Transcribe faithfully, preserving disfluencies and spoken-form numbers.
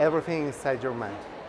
everything inside your mind.